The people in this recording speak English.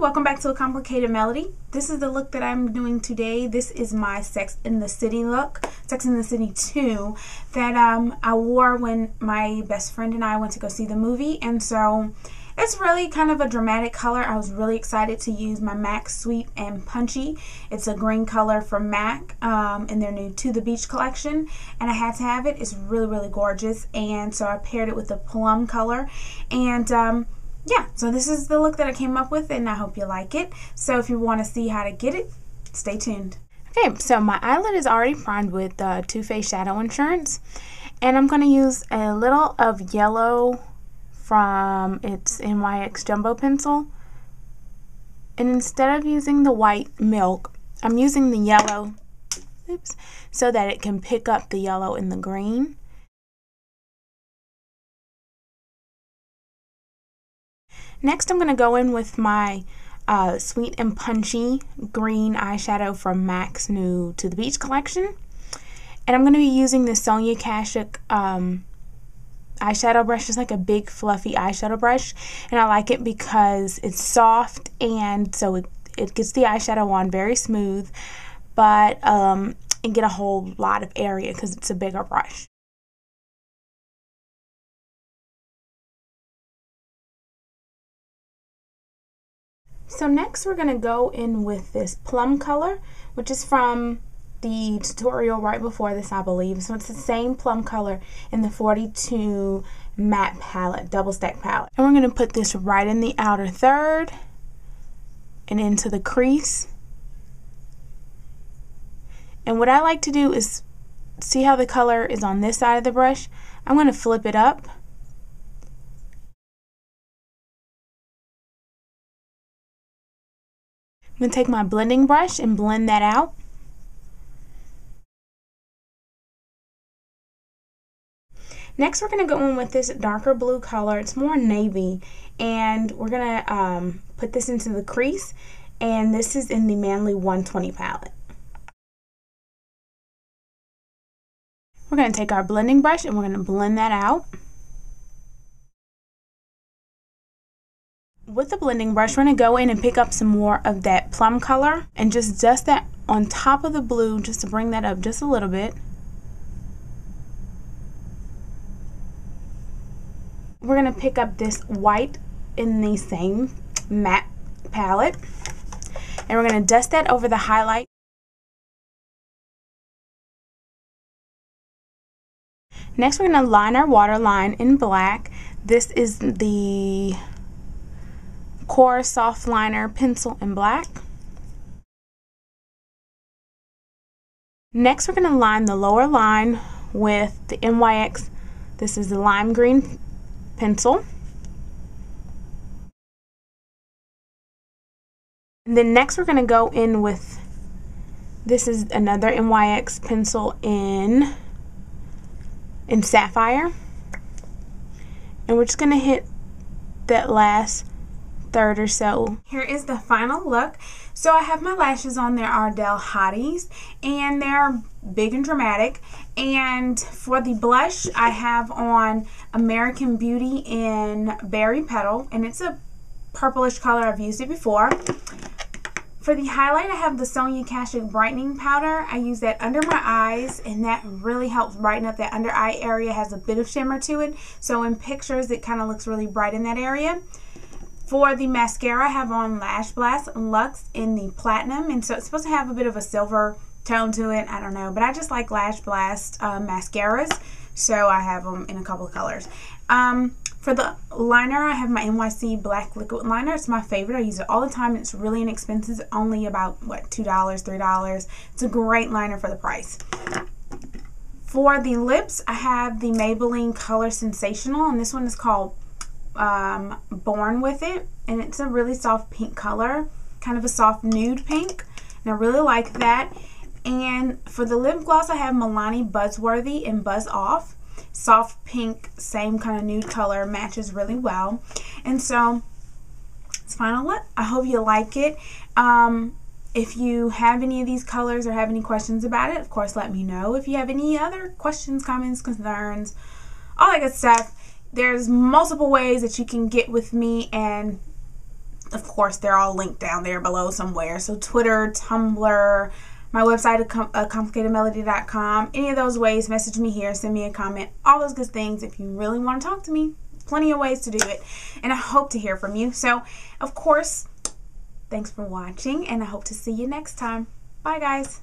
welcome back to A Complicated Melody. This is the look that I'm doing today. This is my Sex in the City look, Sex in the City 2, that I wore when my best friend and I went to go see the movie. And so it's really kind of a dramatic color. I was really excited to use my MAC Sweet and Punchy. It's a green color from MAC in their new To The Beach collection, and I had to have it. It's really, really gorgeous, and so I paired it with the plum color, and yeah, so this is the look that I came up with, and I hope you like it. So if you want to see how to get it, stay tuned. Okay, so my eyelid is already primed with the Too Faced Shadow Insurance, and I'm going to use a little of yellow from its NYX Jumbo Pencil. And instead of using the white milk, I'm using the yellow, oops, so that it can pick up the yellow and the green. Next, I'm going to go in with my Sweet and Punchy green eyeshadow from MAC's new To The Beach collection. And I'm going to be using the Sonia Kashuk eyeshadow brush. It's like a big fluffy eyeshadow brush. And I like it because it's soft, and so it gets the eyeshadow on very smooth. But it get a whole lot of area because it's a bigger brush. So next we're going to go in with this plum color, which is from the tutorial right before this, I believe. So it's the same plum color in the 42 matte palette, double stack palette. And we're going to put this right in the outer third and into the crease. And what I like to do is see how the color is on this side of the brush. I'm going to flip it up. I'm going to take my blending brush and blend that out. Next, we're going to go in with this darker blue color. It's more navy, and we're going to put this into the crease, and this is in the Manly 120 palette. We're going to take our blending brush and we're going to blend that out. With the blending brush, we're going to go in and pick up some more of that plum color and just dust that on top of the blue just to bring that up just a little bit. We're going to pick up this white in the same matte palette, and we're going to dust that over the highlight. Next, we're going to line our waterline in black. This is the Core Soft Liner Pencil in black. Next, we're going to line the lower line with the NYX. This is the lime green pencil. And then next, we're going to go in with, this is another NYX pencil in Sapphire. And we're just going to hit that last third or so. Here is the final look. So I have my lashes on. They're Ardell Hotties, and they're big and dramatic. And for the blush, I have on American Beauty in Berry Petal, and it's a purplish color. I've used it before. For the highlight, I have the Sonia Kashuk Brightening Powder. I use that under my eyes, and that really helps brighten up that under eye area. It has a bit of shimmer to it, so in pictures it kind of looks really bright in that area. For the mascara, I have on Lash Blast Luxe in the Platinum, and so it's supposed to have a bit of a silver tone to it. I don't know, but I just like Lash Blast mascaras, so I have them in a couple of colors. For the liner, I have my NYC Black Liquid Liner. It's my favorite. I use it all the time. It's really inexpensive. It's only about, what, $2, $3. It's a great liner for the price. For the lips, I have the Maybelline Color Sensational, and this one is called Born With It, and it's a really soft pink color, kind of a soft nude pink, and I really like that. And for the lip gloss, I have Milani Buzzworthy and Buzz Off, soft pink, same kind of nude color, matches really well. And so it's final look. I hope you like it. If you have any of these colors or have any questions about it, of course let me know. If you have any other questions, comments, concerns, all that good stuff, there's multiple ways that you can get with me and of course, they're all linked down there below somewhere. So Twitter, Tumblr, my website, complicatedmelody.com. Any of those ways, message me here, send me a comment, all those good things. If you really want to talk to me, plenty of ways to do it. And I hope to hear from you. So, of course, thanks for watching, and I hope to see you next time. Bye, guys.